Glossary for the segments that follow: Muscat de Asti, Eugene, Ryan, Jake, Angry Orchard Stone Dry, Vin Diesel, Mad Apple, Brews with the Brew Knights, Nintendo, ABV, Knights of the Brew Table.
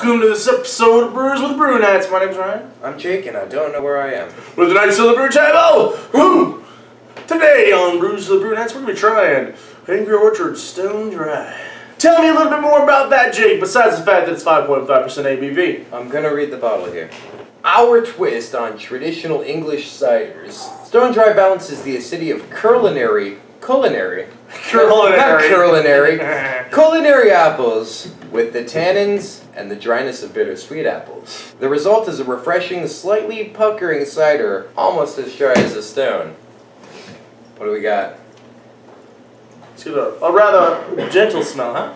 welcome to this episode of Brews with the Brew Knights. My name's Ryan. I'm Jake, and I don't know where I am. We're the Knights of the Brew Table! Woo! Today on Brews with the Brew Knights, we're going to be trying Angry Orchard Stone Dry. Tell me a little bit more about that, Jake, besides the fact that it's 5.5% ABV. I'm going to read the bottle here. Our twist on traditional English ciders. Stone Dry balances the acidity of culinary apples with the tannins and the dryness of bittersweet apples. The result is a refreshing, slightly puckering cider, almost as dry as a stone. What do we got? It's got a rather gentle smell, huh?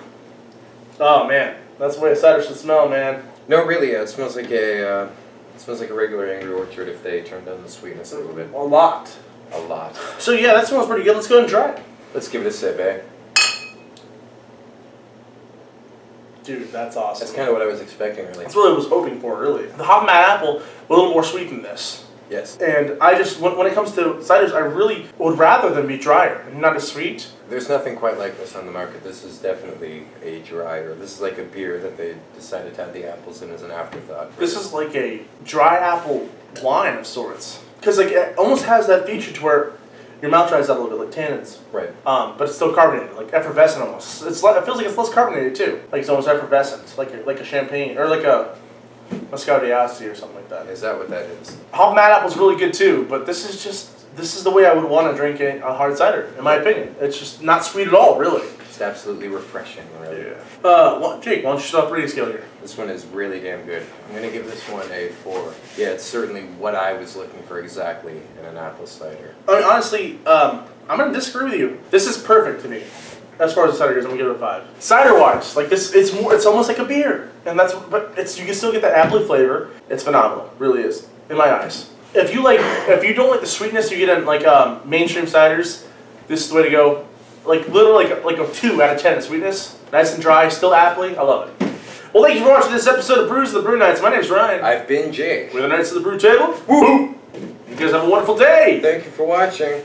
Oh man, that's the way a cider should smell, man. No, really, it smells like a regular Angry Orchard if they turned down the sweetness a little bit. A lot. So yeah, that smells pretty good. Let's go ahead and try it. Let's give it a sip, eh? Dude, that's awesome. That's kind of what I was expecting, really. That's what I was hoping for, really. The hot Mad Apple was a little more sweet than this. Yes. And I just, when it comes to ciders, I really would rather them be drier, not as sweet. There's nothing quite like this on the market. This is definitely a drier. This is like a beer that they decided to have the apples in as an afterthought. This is like a dry apple wine of sorts. Because like, it almost has that feature to where your mouth dries out a little bit, like tannins. Right. But it's still carbonated, like effervescent almost. It feels like it's less carbonated too. Like it's almost effervescent, like a champagne, or like a Muscat de Asti or something like that. Is that what that is? Hot Mad Apple's really good too, but this is the way I would want to drink a hard cider, in my opinion. It's just not sweet at all, really. It's absolutely refreshing, really. Yeah. Jake, why don't you stop reading scale here? This one is really damn good. I'm going to give this one a 4. Yeah, it's certainly what I was looking for exactly in an apple cider. I mean, honestly, I'm going to disagree with you. This is perfect to me. As far as the cider goes, I'm gonna give it a 5. Cider-wise, like this, it's almost like a beer, and you can still get that apple flavor. It's phenomenal, really is, in my eyes. If you don't like the sweetness you get in like mainstream ciders, this is the way to go. Like literally like a 2 out of 10 in sweetness, nice and dry, still apple-y. I love it. Well, thank you for watching this episode of Brews of the Brew Knights. My name's Ryan. I've been Jake. We're the Knights of the Brew Table. Woo! You guys have a wonderful day. Thank you for watching.